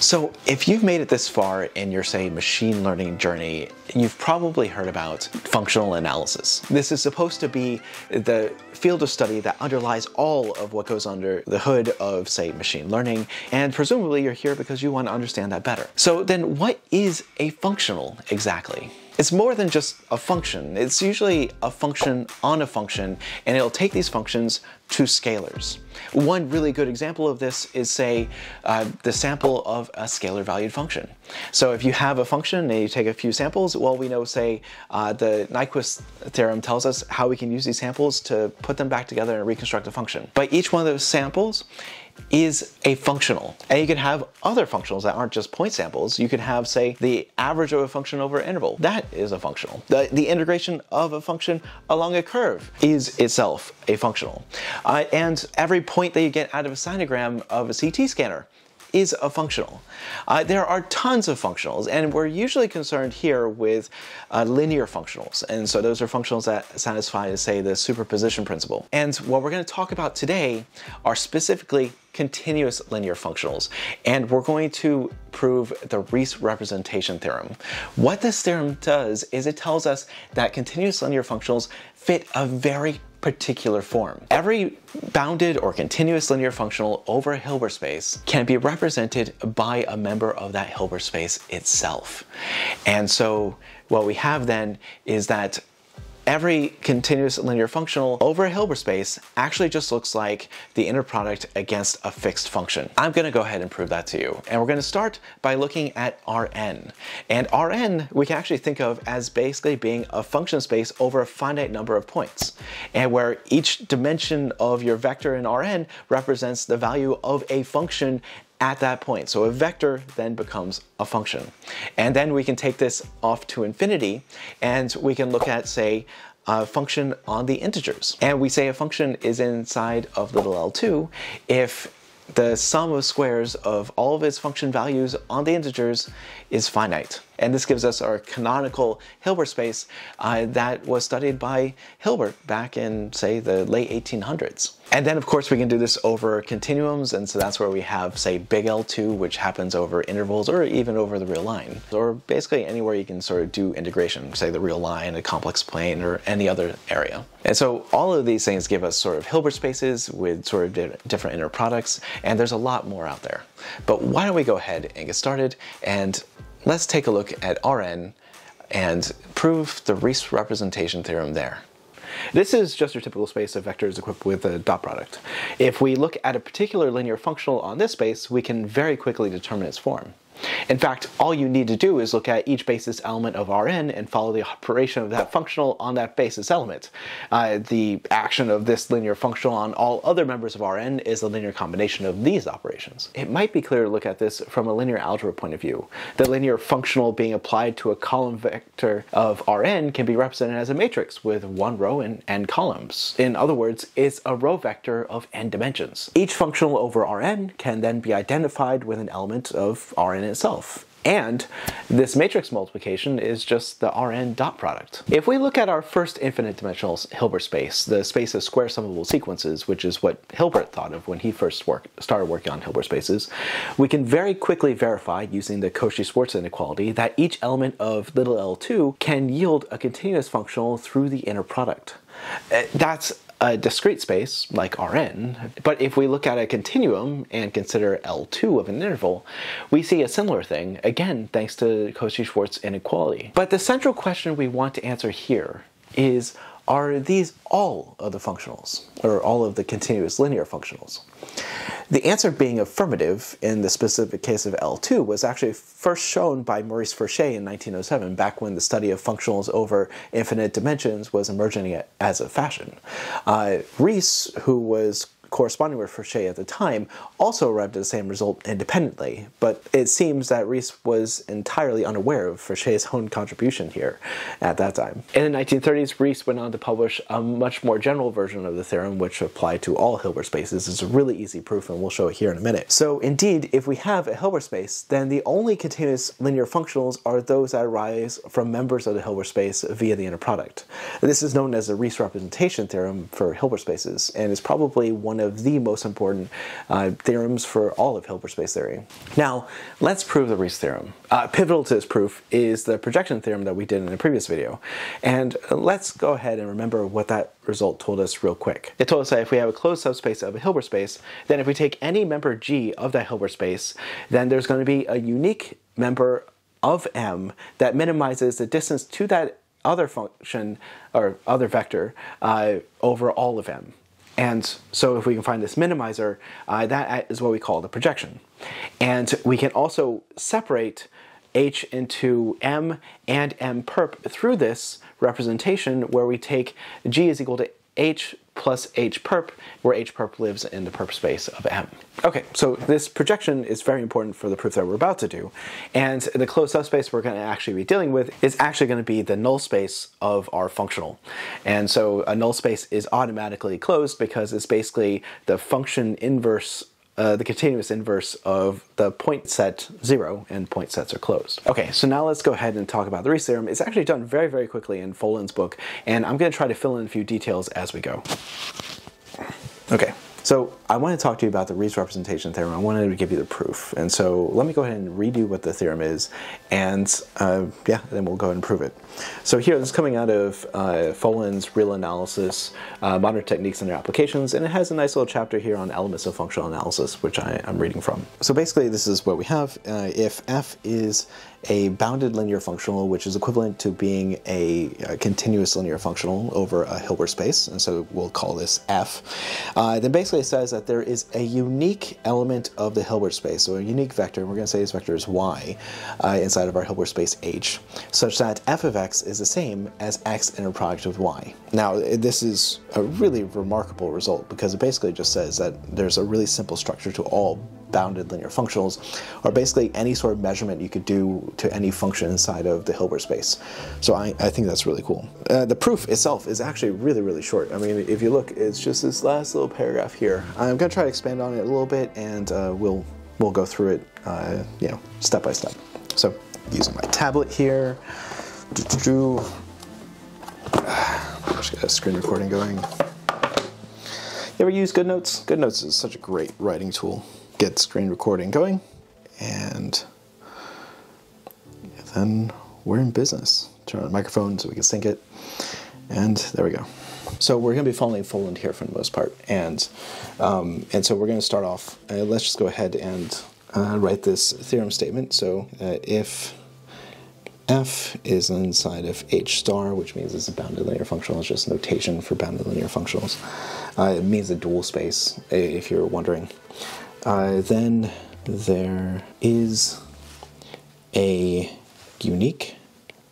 So if you've made it this far in your, say, machine learning journey, you've probably heard about functional analysis. This is supposed to be the field of study that underlies all of what goes under the hood of, say, machine learning, and presumably you're here because you want to understand that better. So then what is a functional exactly? It's more than just a function. It's usually a function on a function, and it'll take these functions to scalars. One really good example of this is, say, the sample of a scalar valued function. So if you have a function and you take a few samples, well, we know, say, the Nyquist theorem tells us how we can use these samples to put them back together and reconstruct a function. But each one of those samples is a functional. And you can have other functionals that aren't just point samples. You can have, say, the average of a function over an interval. That is a functional. The integration of a function along a curve is itself a functional. And every point that you get out of a sinogram of a CT scanner is a functional. There are tons of functionals, and we're usually concerned here with linear functionals. And so those are functionals that satisfy, say, the superposition principle. And what we're going to talk about today are specifically continuous linear functionals. And we're going to prove the Riesz representation theorem. What this theorem does is it tells us that continuous linear functionals fit a very particular form. Every bounded or continuous linear functional over a Hilbert space can be represented by a member of that Hilbert space itself. And so what we have then is that every continuous linear functional over a Hilbert space actually just looks like the inner product against a fixed function. I'm going to go ahead and prove that to you. And we're going to start by looking at Rn. And Rn we can actually think of as basically being a function space over a finite number of points, and where each dimension of your vector in Rn represents the value of a function at that point. So a vector then becomes a function. And then we can take this off to infinity, and we can look at, say, a function on the integers. And we say a function is inside of little L2 if the sum of squares of all of its function values on the integers is finite. And this gives us our canonical Hilbert space that was studied by Hilbert back in, say, the late 1800s. And then, of course, we can do this over continuums, and so that's where we have, say, big L2, which happens over intervals or even over the real line, or basically anywhere you can sort of do integration, say the real line, a complex plane, or any other area. And so all of these things give us sort of Hilbert spaces with sort of different inner products, and there's a lot more out there. But why don't we go ahead and get started, and let's take a look at Rn and prove the Riesz representation theorem there. This is just your typical space of vectors equipped with a dot product. If we look at a particular linear functional on this space, we can very quickly determine its form. In fact, all you need to do is look at each basis element of Rn and follow the operation of that functional on that basis element. The action of this linear functional on all other members of Rn is a linear combination of these operations. It might be clear to look at this from a linear algebra point of view. The linear functional being applied to a column vector of Rn can be represented as a matrix with one row and n columns. In other words, it's a row vector of n dimensions. Each functional over Rn can then be identified with an element of Rn itself. And this matrix multiplication is just the Rn dot product. If we look at our first infinite dimensional Hilbert space, the space of square summable sequences, which is what Hilbert thought of when he first started working on Hilbert spaces, we can very quickly verify using the Cauchy-Schwarz inequality that each element of little L2 can yield a continuous functional through the inner product. That's a discrete space like Rn, but if we look at a continuum and consider L2 of an interval, we see a similar thing, again thanks to Cauchy-Schwarz inequality. But the central question we want to answer here is, are these all of the functionals, or all of the continuous linear functionals? The answer being affirmative in the specific case of L2 was actually first shown by Maurice Fréchet in 1907, back when the study of functionals over infinite dimensions was emerging as a fashion. Riesz, who was corresponding with Fréchet at the time, also arrived at the same result independently, but it seems that Riesz was entirely unaware of Fréchet's own contribution here at that time. In the 1930s, Riesz went on to publish a much more general version of the theorem, which applied to all Hilbert spaces. It's a really easy proof, and we'll show it here in a minute. So indeed, if we have a Hilbert space, then the only continuous linear functionals are those that arise from members of the Hilbert space via the inner product. This is known as the Riesz representation theorem for Hilbert spaces, and is probably one one of the most important theorems for all of Hilbert space theory. Now, let's prove the Riesz theorem. Pivotal to this proof is the projection theorem that we did in the previous video. And let's go ahead and remember what that result told us real quick. It told us that if we have a closed subspace of a Hilbert space, then if we take any member G of that Hilbert space, then there's going to be a unique member of M that minimizes the distance to that other function or other vector over all of M. And so if we can find this minimizer, that is what we call the projection. And we can also separate H into M and M perp through this representation where we take G is equal to H plus H perp, where H perp lives in the perp space of M. Okay, so this projection is very important for the proof that we're about to do. And the closed subspace we're going to actually be dealing with is actually going to be the null space of our functional. And so a null space is automatically closed because it's basically the function inverse, the continuous inverse of the point set 0, and point sets are closed. Okay, so now let's go ahead and talk about the Riesz theorem. It's actually done very, very quickly in Folland's book, and I'm going to try to fill in a few details as we go. Okay, so I want to talk to you about the Riesz representation theorem. I wanted to give you the proof, and so let me go ahead and redo what the theorem is, and yeah, then we'll go ahead and prove it. So here, this is coming out of Folland's Real Analysis, Modern Techniques and Their Applications, and it has a nice little chapter here on elements of functional analysis, which I'm reading from. So basically, this is what we have. If f is a bounded linear functional, which is equivalent to being a continuous linear functional over a Hilbert space, and so we'll call this f, then basically it says that there is a unique element of the Hilbert space, so a unique vector, and we're going to say this vector is y, inside of our Hilbert space H, such that f of x is the same as x inner product of y. Now, this is a really remarkable result because it basically just says that there's a really simple structure to all bounded linear functionals, or basically any sort of measurement you could do to any function inside of the Hilbert space. So I think that's really cool. The proof itself is actually really, really short. I mean, if you look, it's just this last little paragraph here. I'm going to try to expand on it a little bit, and we'll go through it, you know, step by step. So, using my tablet here. Just get a screen recording going. You ever use GoodNotes? GoodNotes is such a great writing tool. Get screen recording going, and then we're in business. Turn on the microphone so we can sync it, and there we go. So we're going to be following Folland here for the most part, and so we're going to start off. Let's just go ahead and write this theorem statement. So if f is inside of h star, which means it's a bounded linear functional. It's just notation for bounded linear functionals. It means a dual space, if you're wondering. Then there is a unique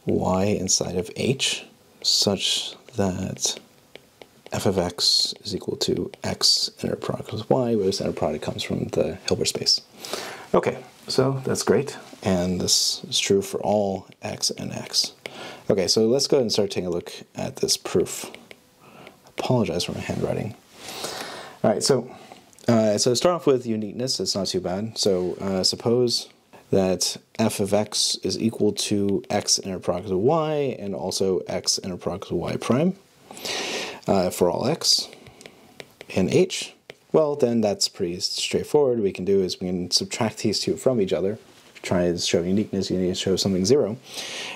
y inside of h, such that f of x is equal to x inner product with y, where this inner product comes from the Hilbert space. Okay, so that's great. And this is true for all x and x. Okay, so let's go ahead and start taking a look at this proof. Apologize for my handwriting. All right, so to start off with uniqueness, it's not too bad. So suppose that f of x is equal to x inner product of y and also x inner product of y prime for all x and h. Well, then that's pretty straightforward. What we can do is we can subtract these two from each other. Try to show uniqueness, you need to show something zero.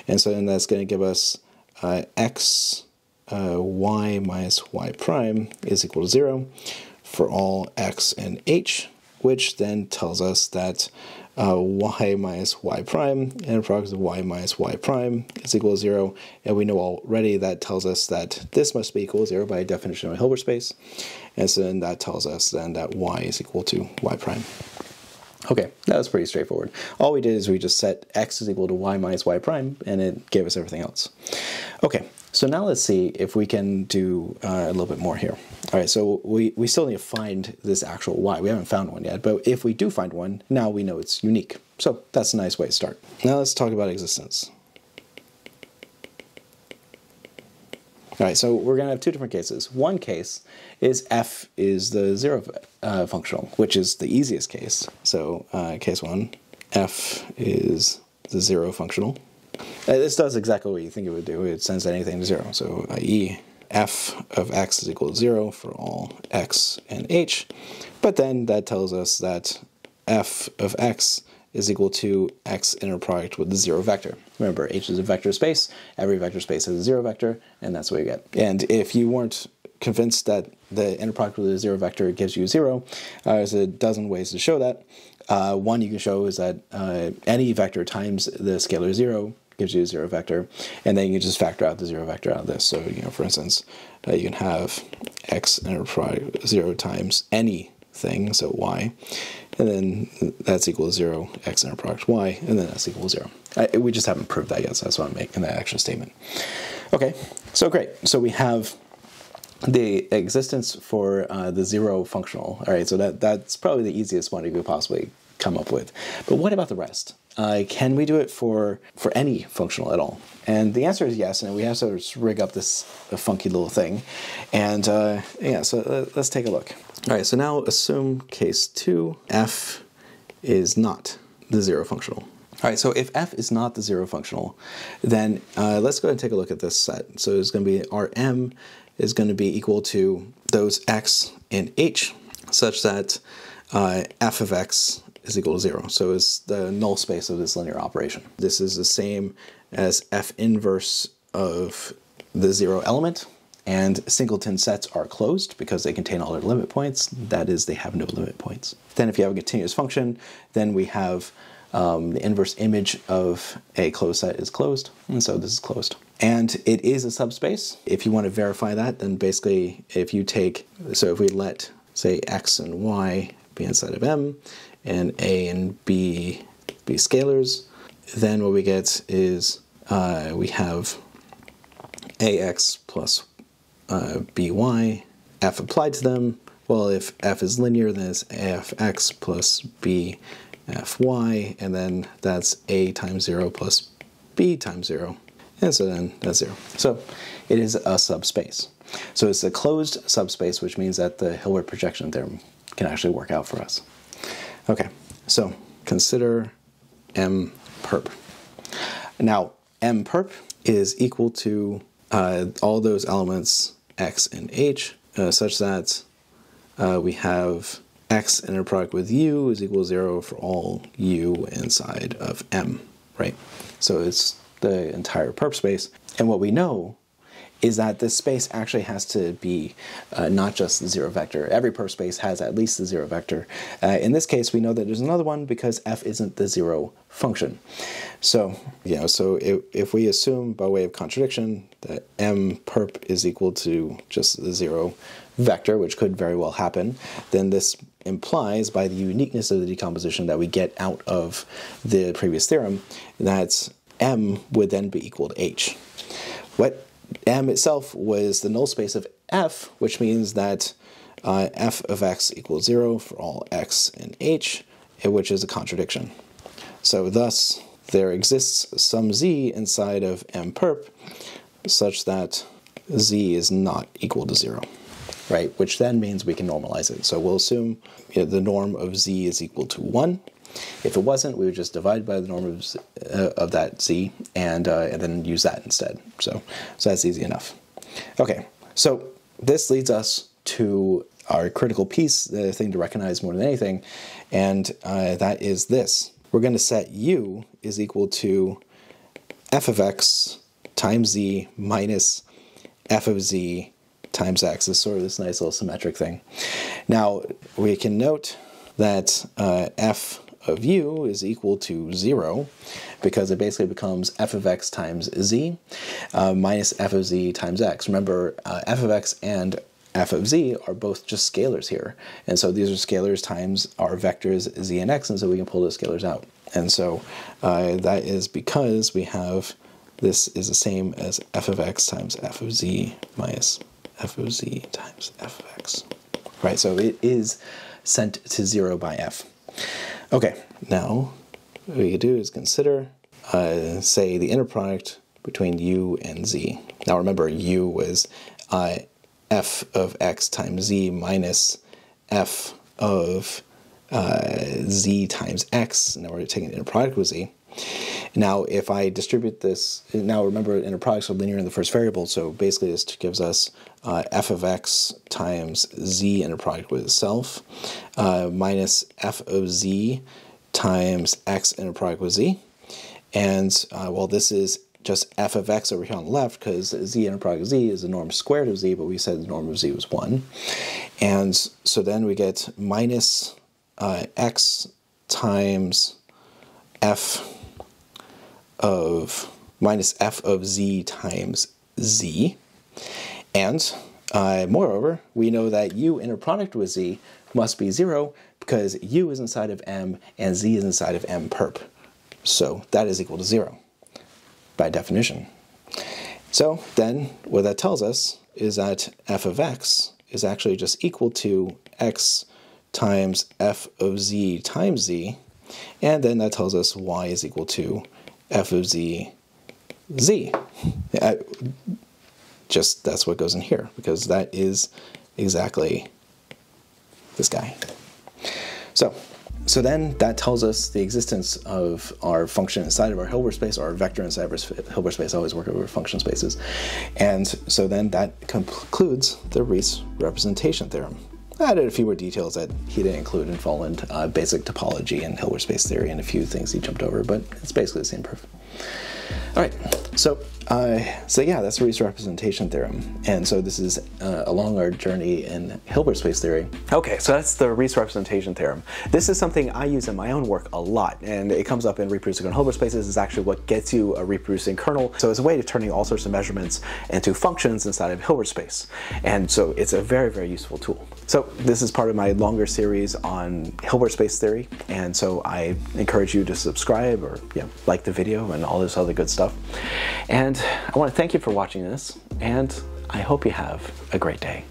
And so then that's going to give us x y minus y prime is equal to zero for all x and h, which then tells us that y minus y prime and product of y minus y prime is equal to zero. And we know already that tells us that this must be equal to zero by definition of a Hilbert space. And so then that tells us then that y is equal to y prime. Okay, that was pretty straightforward. All we did is we just set x is equal to y minus y prime, and it gave us everything else. Okay, so now let's see if we can do a little bit more here. All right, so we still need to find this actual y. We haven't found one yet, but if we do find one, now we know it's unique. So that's a nice way to start. Now let's talk about existence. All right, so we're going to have two different cases. One case is f is the zero functional, which is the easiest case. So case one, f is the zero functional. This does exactly what you think it would do. It sends anything to zero. So i.e. f of x is equal to 0 for all x and h. But then that tells us that f of x is equal to x inner product with the 0 vector. Remember, H is a vector space. Every vector space has a 0 vector, and that's what you get. And if you weren't convinced that the inner product with a 0 vector gives you 0, there's a dozen ways to show that. One you can show is that any vector times the scalar 0 gives you a 0 vector, and then you can just factor out the 0 vector out of this. So, you know, for instance, you can have x inner product 0 times anything, so y, and then that's equal to 0, x inner product y, and then that's equal to 0. We just haven't proved that yet, so that's what I'm making that action statement. Okay, so great. So we have the existence for the 0 functional. All right, so that's probably the easiest one you could possibly come up with. But what about the rest? Can we do it for any functional at all? And the answer is yes, and we have to rig up this funky little thing. And yeah, so let's take a look. All right, so now assume case 2, f is not the 0 functional. All right, so if f is not the 0 functional, then let's go ahead and take a look at this set. So it's going to be Rm is going to be equal to those x and h, such that f of x is equal to 0. So it's the null space of this linear operation. This is the same as f inverse of the 0 element. And singleton sets are closed because they contain all their limit points. That is, they have no limit points. Then if you have a continuous function, then we have the inverse image of a closed set is closed. And so this is closed. And it is a subspace. If you want to verify that, then basically if you take, so if we let, say, x and y be inside of M, and a and b be scalars, then what we get is we have ax plus by, f applied to them. Well, if f is linear, then it's afx plus bfy, and then that's a times 0 plus b times 0. And so then that's 0. So it is a subspace. So it's a closed subspace, which means that the Hilbert projection theorem can actually work out for us. Okay, so consider M perp. Now, M perp is equal to all those elements x and h, such that we have x inner product with u is equal to 0 for all u inside of M, right? So it's the entire perp space. And what we know is that this space actually has to be not just the 0 vector. Every perp space has at least the 0 vector. In this case, we know that there's another one because f isn't the 0 function. So, you know, so if we assume by way of contradiction that M perp is equal to just the 0 vector, which could very well happen, then this implies by the uniqueness of the decomposition that we get out of the previous theorem that M would then be equal to H. What? M itself was the null space of f, which means that f of x equals 0 for all x and h, which is a contradiction. So thus, there exists some z inside of M perp such that z is not equal to 0, right? Which then means we can normalize it. So we'll assume, you know, the norm of z is equal to 1. If it wasn't, we would just divide by the norm of that z and then use that instead. So that's easy enough. Okay, so this leads us to our critical piece, the thing to recognize more than anything, and that is this. We're going to set u is equal to f of x times z minus f of z times x. It's sort of this nice little symmetric thing. Now, we can note that f of u is equal to 0 because it basically becomes f of x times z minus f of z times x. Remember, f of x and f of z are both just scalars here. And so these are scalars times our vectors z and x, and so we can pull those scalars out. And so that is because we have this is the same as f of x times f of z minus f of z times f of x. Right, so it is sent to 0 by f. Okay, now what we could do is consider, say, the inner product between u and z. Now remember, u was f of x times z minus f of z times x. Now we're taking the inner product with z. Now, if I distribute this, now remember inner products are linear in the first variable, so basically this gives us f of x times z inner product with itself minus f of z times x inner product with z. And well, this is just f of x over here on the left, because z inner product of z is the norm squared of z, but we said the norm of z was 1. And so then we get minus x times f of z times z. And moreover, we know that u inner product with z must be 0, because u is inside of m and z is inside of m perp. So that is equal to 0 by definition. So then what that tells us is that f of x is actually just equal to x times f of z times z, and then that tells us y is equal to f of z, z. Just that's what goes in here, because that is exactly this guy. So then that tells us the existence of our function inside of our Hilbert space, or our vector inside of our Hilbert space. I always work over function spaces. And so then that concludes the Riesz representation theorem. I added a few more details that he didn't include in Folland, basic topology and Hilbert space theory, and a few things he jumped over, but it's basically the same proof. All right, so yeah, that's the Riesz representation theorem. And so this is along our journey in Hilbert space theory. Okay, so that's the Riesz representation theorem. This is something I use in my own work a lot, and it comes up in reproducing Hilbert spaces. Is actually what gets you a reproducing kernel. So it's a way to turning all sorts of measurements into functions inside of Hilbert space. And so it's a very, very useful tool. So this is part of my longer series on Hilbert space theory. And so I encourage you to subscribe or like the video and all this other good stuff. And I want to thank you for watching this, and I hope you have a great day.